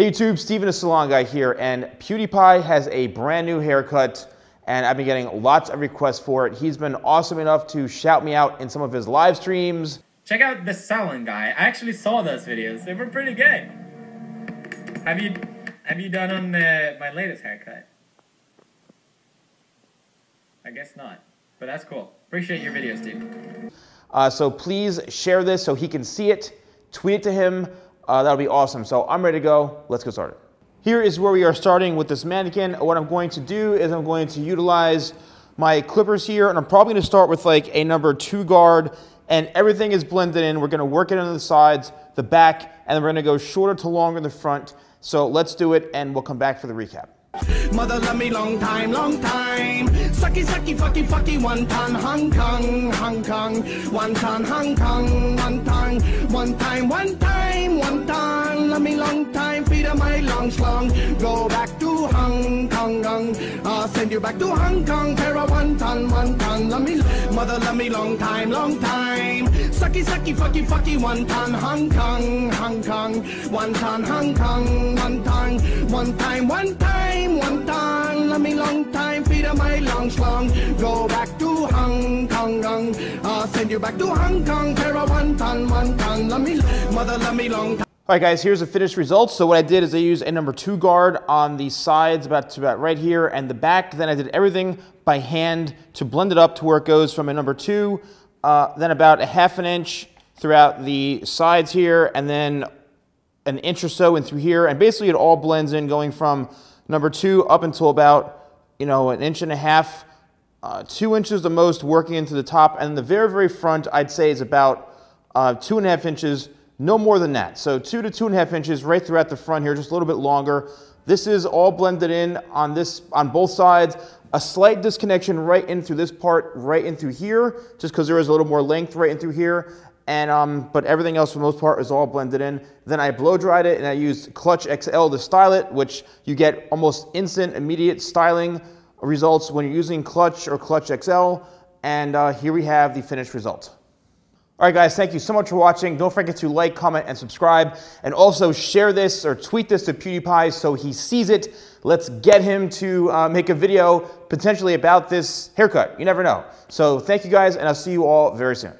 Hey YouTube, Steven the Salon Guy here, and PewDiePie has a brand new haircut, and I've been getting lots of requests for it. He's been awesome enough to shout me out in some of his live streams. Check out The Salon Guy. I actually saw those videos. They were pretty good. Have you done on my latest haircut? I guess not, but that's cool. Appreciate your videos, dude. So please share this so he can see it. Tweet it to him. That'll be awesome. So I'm ready to go. Let's get started. Here is where we are starting with this mannequin. What I'm going to do is I'm going to utilize my clippers here, and I'm probably going to start with like a number 2 guard, and everything is blended in. We're going to work it into the sides, the back, and then we're going to go shorter to longer in the front. So let's do it, and we'll come back for the recap. Mother love me long time, sucky sucky fucky fucky, wonton Hong Kong, Hong Kong, wonton Hong Kong, wonton, one time, one time, one time, love me long time, feed up my long slung, go back to Hong Kong, I'll send you back to Hong Kong, pair of wonton, love me long time, sucky sucky fucky fucky, wonton Hong Kong, Hong Kong, wonton Hong Kong, wonton, one time, one time. One time, let me long time, feed up my long slung, go back to Hong Kong, I'll send you back to Hong Kong, para one time, let me, mother let me long time. All right guys, here's the finished results. So what I did is I used a number 2 guard on the sides, about right here, and the back. Then I did everything by hand to blend it up to where it goes from a number 2, then about ½ an inch throughout the sides here, and then an inch or so in through here, and basically it all blends in going from number 2 up until about, you know, 1.5 inches, 2 inches the most working into the top, and the very, very front I'd say is about 2.5 inches, no more than that. So 2 to 2.5 inches right throughout the front here, just a little bit longer. This is all blended in on this, on both sides. A slight disconnection right in through this part, right in through here, just because there is a little more length right in through here. And, but everything else for the most part is all blended in. Then I blow dried it and I used Clutch XL to style it, which you get almost instant, immediate styling results when you're using Clutch or Clutch XL. And here we have the finished result. All right guys, thank you so much for watching. Don't forget to like, comment, and subscribe. And also share this or tweet this to PewDiePie so he sees it. Let's get him to make a video potentially about this haircut. You never know. So thank you guys, and I'll see you all very soon.